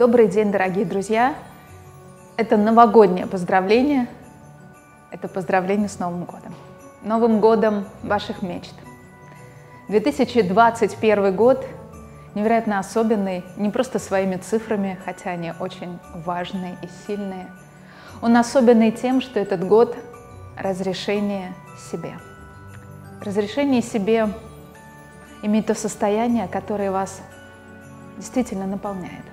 Добрый день, дорогие друзья! Это новогоднее поздравление, это поздравление с Новым годом. Новым годом ваших мечт. 2021 год невероятно особенный, не просто своими цифрами, хотя они очень важные и сильные. Он особенный тем, что этот год разрешение себе. Разрешение себе иметь то состояние, которое вас действительно наполняет.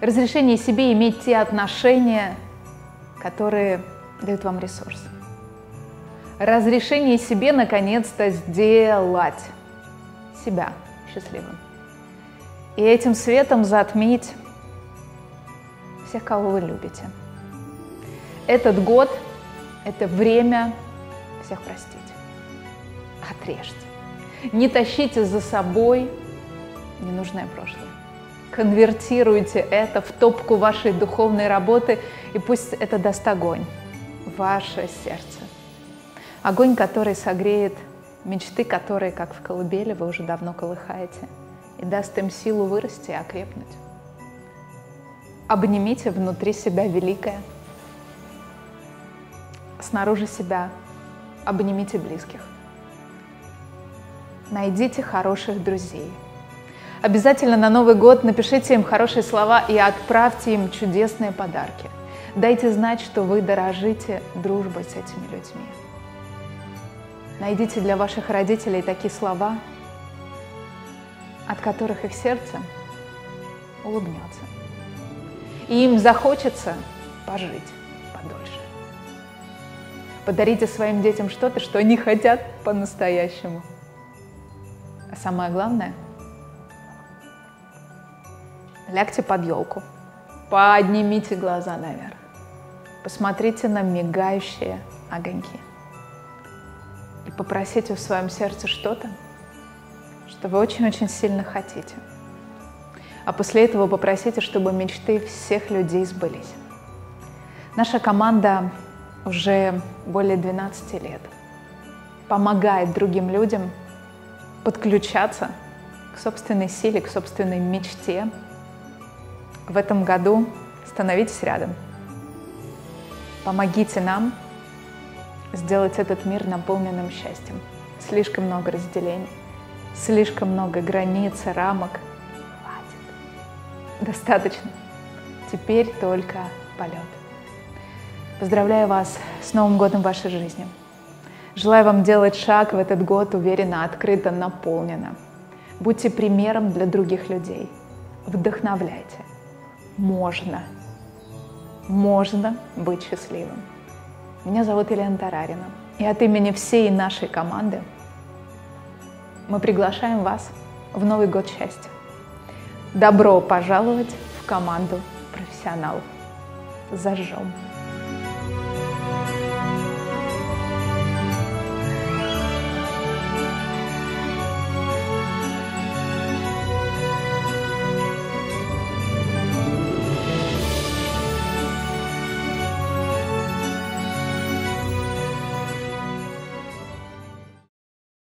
Разрешение себе иметь те отношения, которые дают вам ресурс. Разрешение себе, наконец-то, сделать себя счастливым. И этим светом затмить всех, кого вы любите. Этот год – это время всех простить. Отрежьте. Не тащите за собой ненужное прошлое. Конвертируйте это в топку вашей духовной работы, и пусть это даст огонь в ваше сердце. Огонь, который согреет мечты, которые, как в колыбели, вы уже давно колыхаете, и даст им силу вырасти и окрепнуть. Обнимите внутри себя великое, снаружи себя обнимите близких. Найдите хороших друзей. Обязательно на Новый год напишите им хорошие слова и отправьте им чудесные подарки. Дайте знать, что вы дорожите дружбой с этими людьми. Найдите для ваших родителей такие слова, от которых их сердце улыбнется. И им захочется пожить подольше. Подарите своим детям что-то, что они хотят по-настоящему. А самое главное – лягте под елку, поднимите глаза наверх, посмотрите на мигающие огоньки и попросите в своем сердце что-то, что вы очень-очень сильно хотите. А после этого попросите, чтобы мечты всех людей сбылись. Наша команда уже более 12 лет помогает другим людям подключаться к собственной силе, к собственной мечте. В этом году становитесь рядом. Помогите нам сделать этот мир наполненным счастьем. Слишком много разделений, слишком много границ, рамок. Хватит. Достаточно. Теперь только полет. Поздравляю вас с Новым годом в вашей жизни. Желаю вам делать шаг в этот год уверенно, открыто, наполненно. Будьте примером для других людей. Вдохновляйте. Можно. Можно быть счастливым. Меня зовут Елена Тарарина. И от имени всей нашей команды мы приглашаем вас в Новый год счастья. Добро пожаловать в команду профессионалов. Зажжем.